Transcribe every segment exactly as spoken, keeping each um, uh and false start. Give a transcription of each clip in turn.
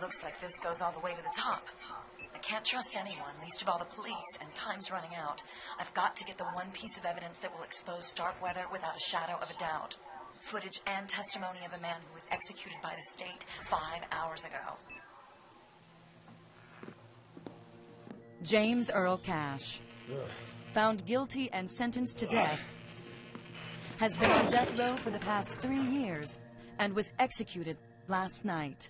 Looks like this goes all the way to the top. I can't trust anyone, least of all the police, and time's running out. I've got to get the one piece of evidence that will expose Starkweather without a shadow of a doubt. Footage and testimony of a man who was executed by the state five hours ago. James Earl Cash, found guilty and sentenced to death, has been on death row for the past three years and was executed last night.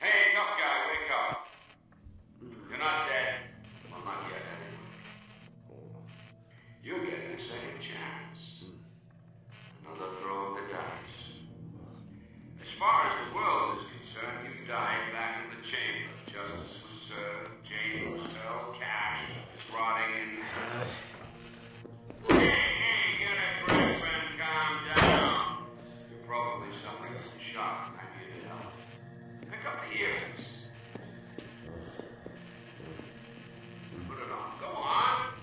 Hey, tough guy, wake up. You're not dead. Well, not yet, anyway. You're getting a second chance. Another throw of the dice. As far as the world is concerned, you died back in the chamber. Justice was served. James Earl Cash is rotting in the house. Hey, hey, get a grip and calm down. You're probably suffering from shock. I'm here to help. Pick up the earrings. Put it on. Go on.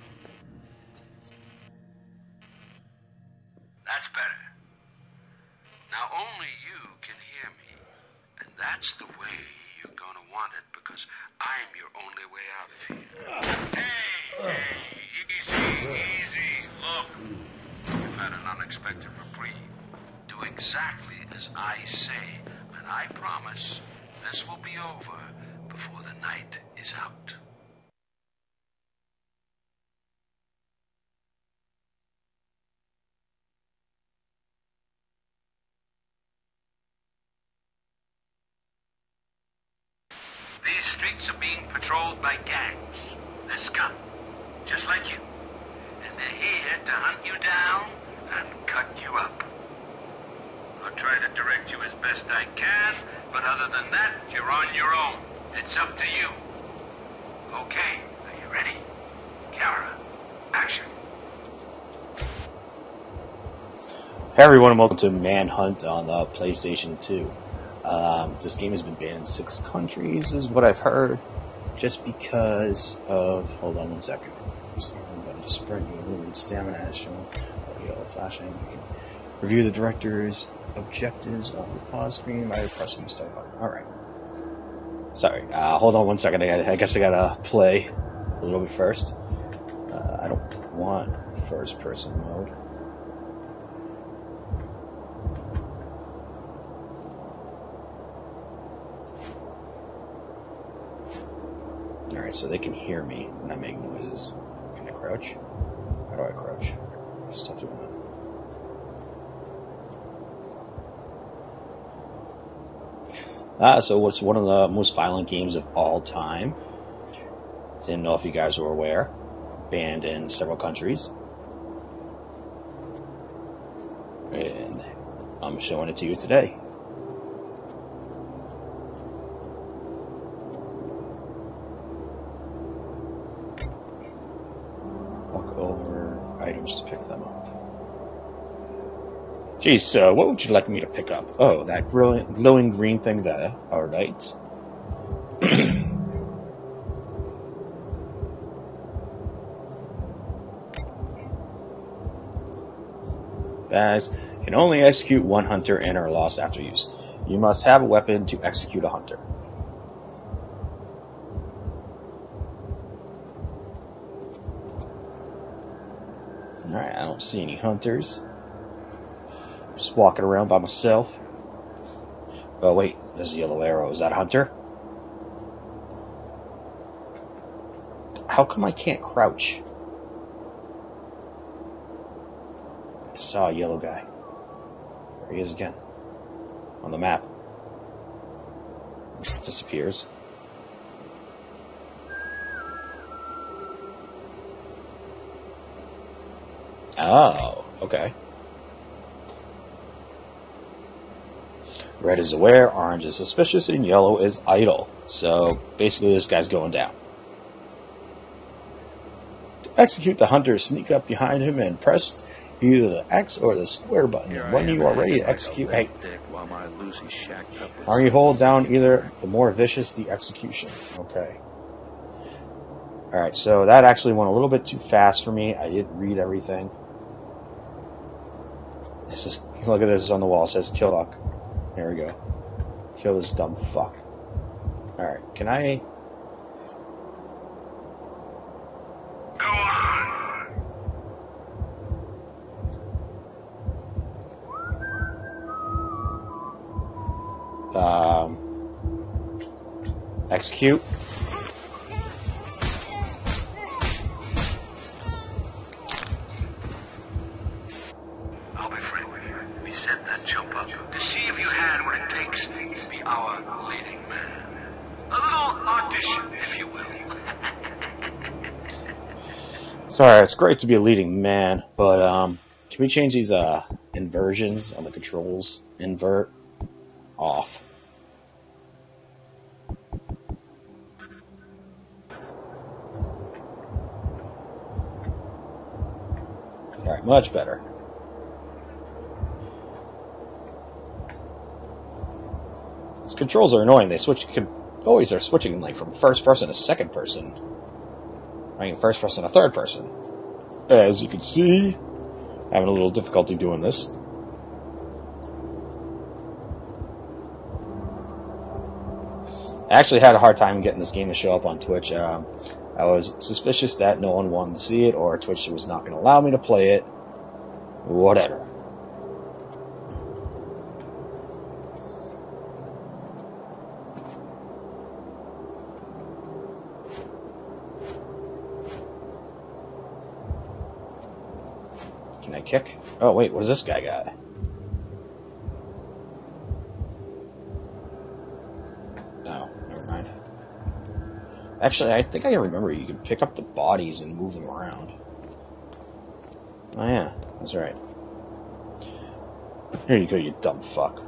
That's better. Now only you can hear me. And that's the way you're gonna want it, because I'm your only way out of here. Hey! Hey! Easy, easy. Look. You've had an unexpected reprieve. Do exactly as I say. And I promise this will be over before the night is out. These streets are being patrolled by gangs. They're scum, just like you. And they're here to hunt you down and cut you up. I'll try to direct you as best I can, but other than that, you're on your own. It's up to you. Okay, are you ready? Camera, action. Hey everyone, and welcome to Manhunt on uh, PlayStation two. Um, this game has been banned in six countries, is what I've heard, just because of... Hold on one second. Everybody just spread your limited stamina is showing. Oh, yellow flashing. Review the director's objectives on the pause screen by pressing the start button. Alright. Sorry. Uh, hold on one second. I, gotta, I guess I gotta play a little bit first. Uh, I don't want first person mode. Alright, so they can hear me when I make noises. Can I crouch? How do I crouch? Stop doing that. Ah, so what's one of the most violent games of all time? Didn't know if you guys were aware. Banned in several countries. And I'm showing it to you today. Walk over items to pick them up. Geez, so uh, what would you like me to pick up? Oh, that glowing green thing there. Alright. Bags. Can only execute one hunter and are lost after use. You must have a weapon to execute a hunter. Alright, I don't see any hunters. Just walking around by myself. Oh wait, there's a yellow arrow. Is that a hunter? How come I can't crouch? I saw a yellow guy. There he is again. On the map. Just disappears. Oh, okay. Red is aware, orange is suspicious, and yellow is idle. So, basically this guy's going down. To execute the hunter, sneak up behind him and press either the X or the square button. Here when you are ready to execute... Hey, or you hold down either, the more vicious the execution. Okay. Alright, so that actually went a little bit too fast for me. I didn't read everything. This is... Look at this on the wall. It says, kill luck. There we go. Kill this dumb fuck. Alright, can I... Go on! Um... Execute. Sorry, it's great to be a leading man, but um, can we change these uh, inversions on the controls? Invert, off. All right, much better. These controls are annoying. They switch. Could, always are switching like from first person to second person. I mean, first person to third person. As you can see, I'm having a little difficulty doing this. I actually had a hard time getting this game to show up on Twitch. Um, I was suspicious that no one wanted to see it, or Twitch was not going to allow me to play it. Whatever. Can I kick? Oh, wait, what does this guy got? No, never mind. Actually, I think I can remember you can pick up the bodies and move them around. Oh, yeah, that's right. Here you go, you dumb fuck.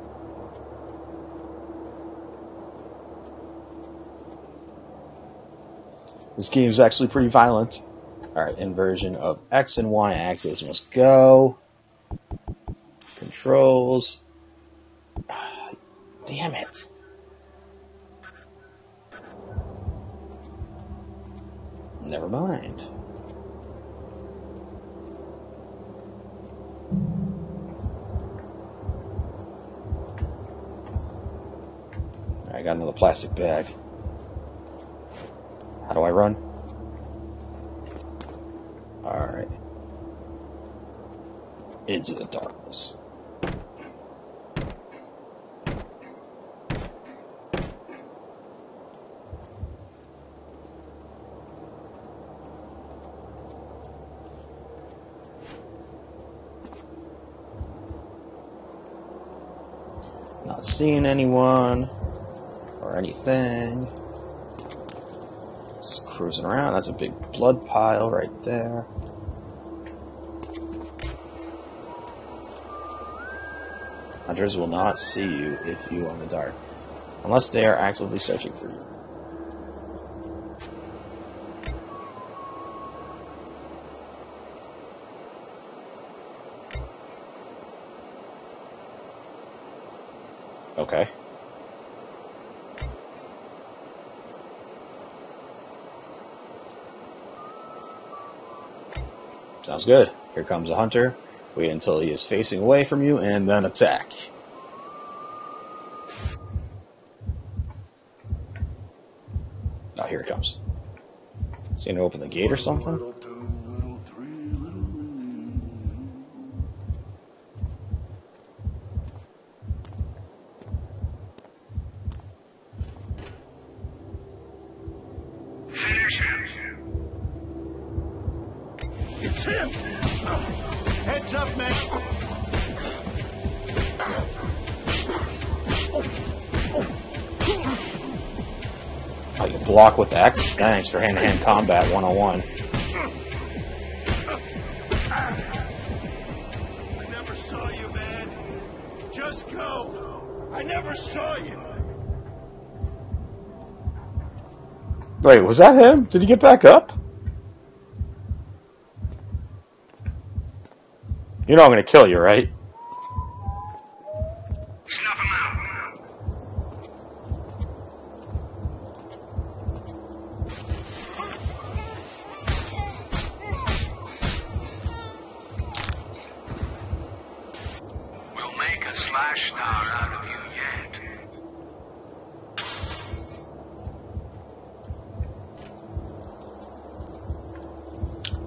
This game's actually pretty violent. Alright, inversion of X and Y axis must go. Controls. Ah, damn it. Never mind. I got another plastic bag. How do I run? Alright. Into the darkness. Not seeing anyone or anything. Just cruising around. That's a big blood pile right there. Hunters will not see you if you are in the dark, unless they are actively searching for you. Okay. Sounds good. Here comes a hunter. Wait until he is facing away from you and then attack. Oh, here it comes. Is he gonna open the gate or something? Block with X. Thanks for hand-to-hand combat one oh one. I never saw you, man. Just go. I never saw you. Wait, was that him? Did he get back up? You know I'm gonna kill you, right?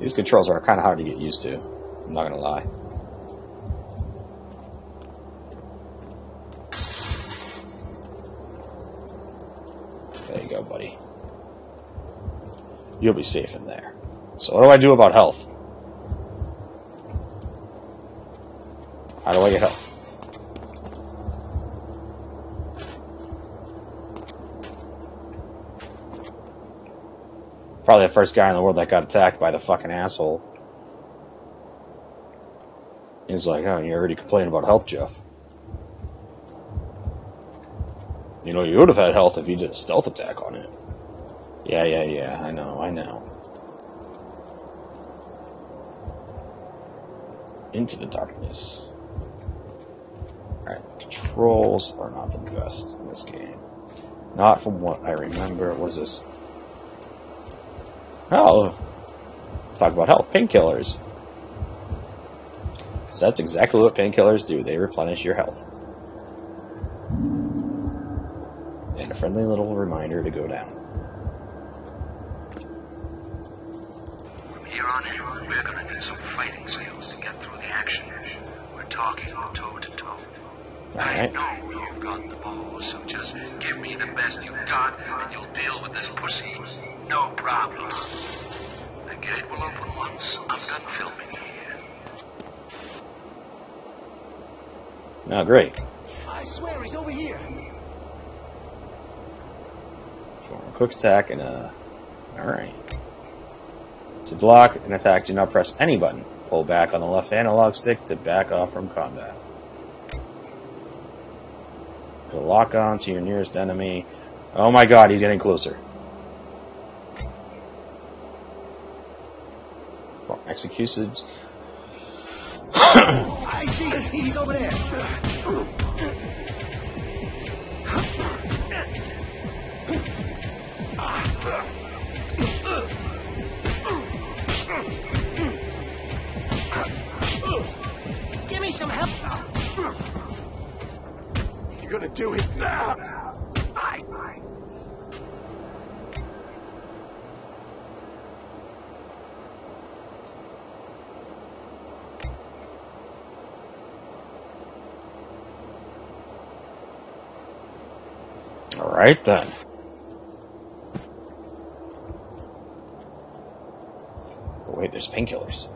These controls are kind of hard to get used to, I'm not going to lie. There you go, buddy. You'll be safe in there. So what do I do about health? How do I get health? Probably the first guy in the world that got attacked by the fucking asshole. He's like, oh, you already complaining about health, Jeff. You know, you would have had health if you did a stealth attack on it. Yeah, yeah, yeah, I know, I know. Into the darkness. Alright, controls are not the best in this game. Not from what I remember. What is this? Oh, talk about health, painkillers. Because that's exactly what painkillers do. They replenish your health. And a friendly little reminder to go down. From here on in, we're going to do some fighting skills to get through the action. We're talking toe to toe. All right. I know you've got the ball, so just give me the best you've got, and you'll deal with this pussy. No problem. The gate will open once I'm done filming here. Oh, great. I swear he's over here. Perform a quick attack and a... Alright. To block and attack, do not press any button. Pull back on the left analog stick to back off from combat. Go lock on to your nearest enemy. Oh my god, he's getting closer. Executions. I see it. He's over there. Give me some help. You're gonna do it now. I. I. Alright then. Oh wait, there's painkillers.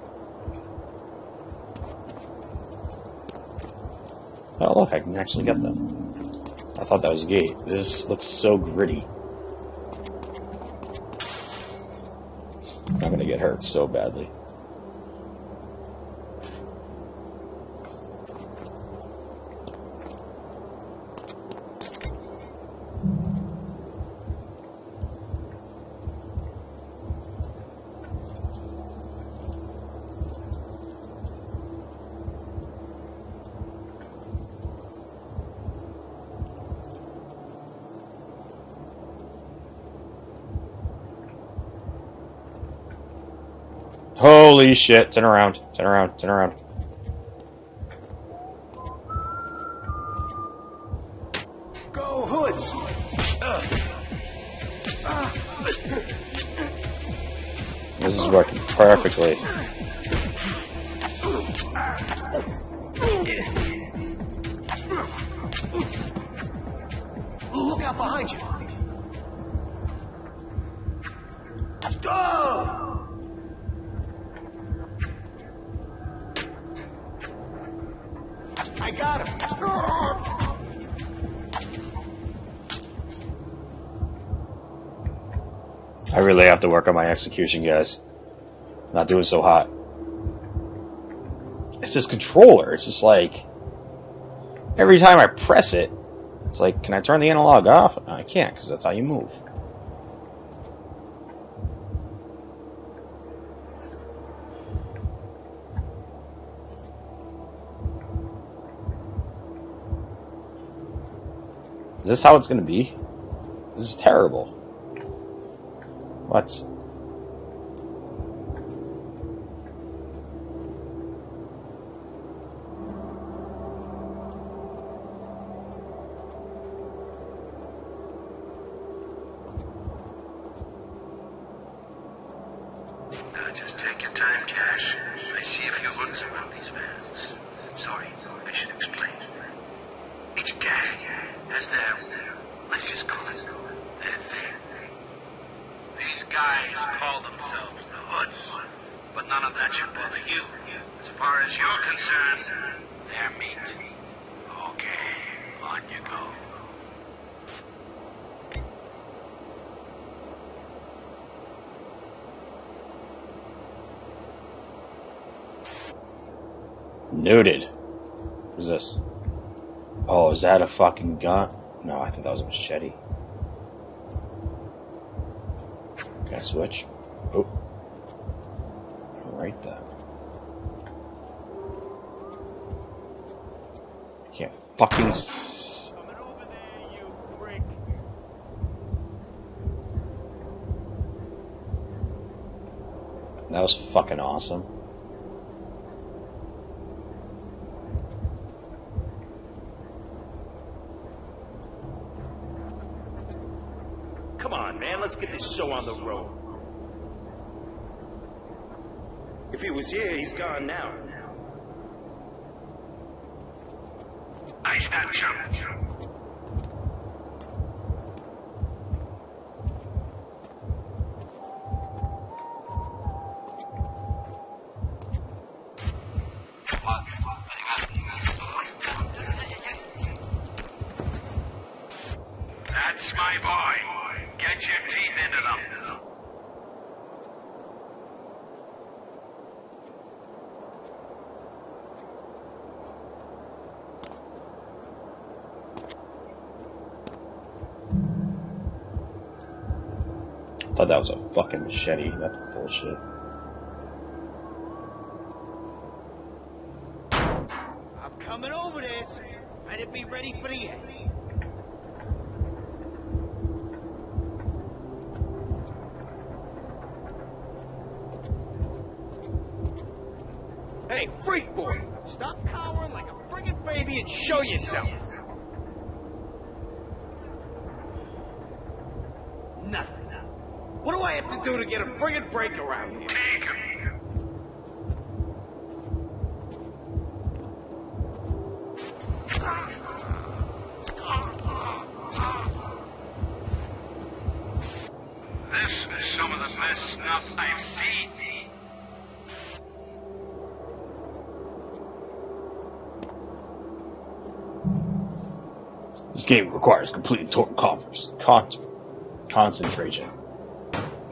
Oh look, I can actually get them. I thought that was a gate. This looks so gritty. I'm gonna get hurt so badly. Holy shit, turn around, turn around, turn around. Go hoods! This is working perfectly. Look out behind you! Go! I got him. I really have to work on my execution, guys. Not doing so hot. It's this controller. It's just like every time I press it, it's like, can I turn the analog off? No, I can't, because that's how you move. Is this how it's going to be? This is terrible. What? Just take your time, Cash. I see a few books about these bands. Sorry, I should explain. Each gang has their, let's just call it, their thing. These guys call themselves the Hoods, but none of that should bother you. As far as you're concerned, they're meat. Okay, on you go. Noted. What's this? Oh, is that a fucking gun? No, I think that was a machete. Can I switch? Oh. Right then. I can't fucking s- Coming over there, you prick. That was fucking awesome. Let's get this show on the road. If he was here, he's gone now. I shot jump. I thought that was a fucking machete. That's bullshit. I'm coming over this. Better be ready for the end. Hey, freak boy! Stop cowering like a friggin' baby and show yourself. Nothing. What do I have to do to get a friggin' break around here? Take him! This is some of the best stuff I've seen. This game requires complete total con con concentration.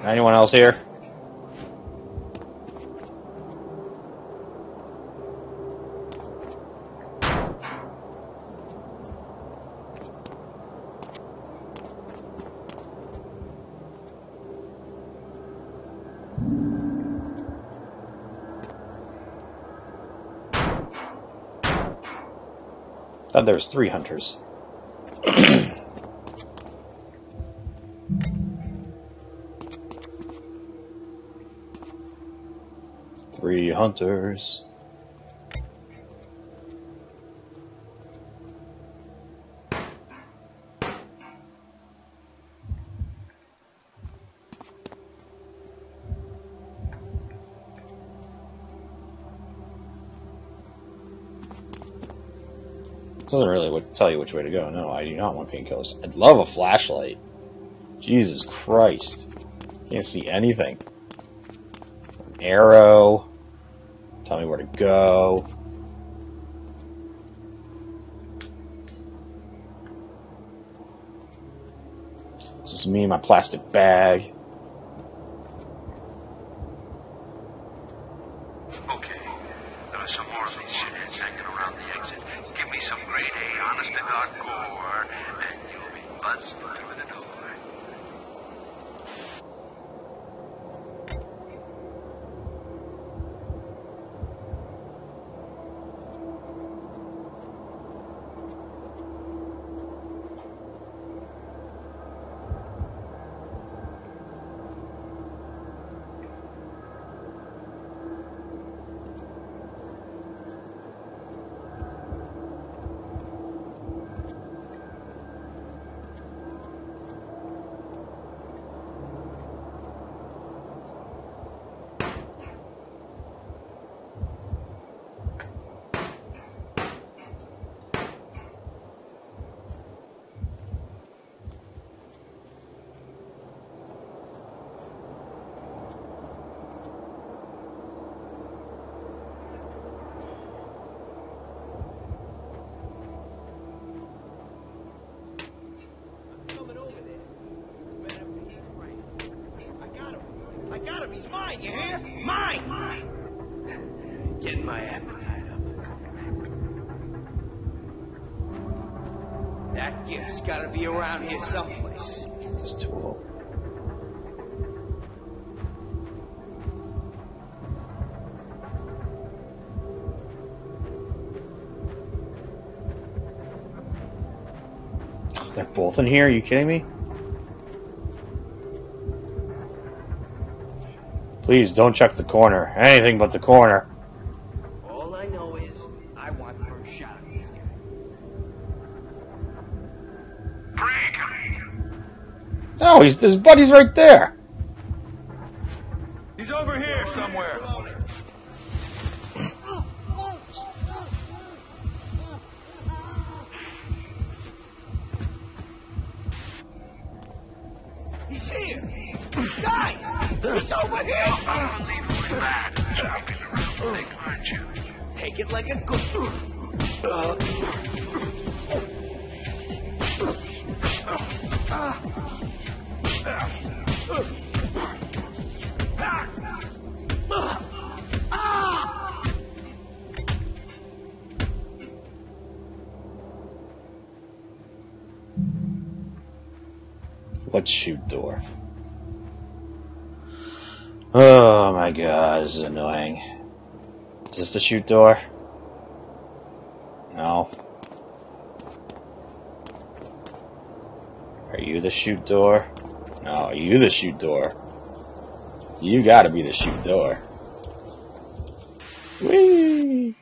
Anyone else here? I thought there was three hunters. Three hunters. Doesn't really what tell you which way to go. No, I do not want painkillers. I'd love a flashlight. Jesus Christ. Can't see anything. An arrow. Tell me where to go. This is me and my plastic bag. Okay. There are some more of these shitheads hanging around the exit. Give me some grade A, honest to God gore, and you'll be buzzed through the door. Mine! Mine! Getting my appetite up. That gift's gotta be around here someplace. It's too old. They're both in here? Are you kidding me? Please don't check the corner. Anything but the corner. All I know is I want the first shot at this guy. Break! No, he's his buddy's right there. He's over here somewhere. He's over here! Unbelievably bad at stopping the real thing, aren't you? Take it like a good... Uh. Let's shoot door. Oh my god, this is annoying. Is this the chute door? No. Are you the chute door? No, are you the chute door? You gotta be the chute door. Whee!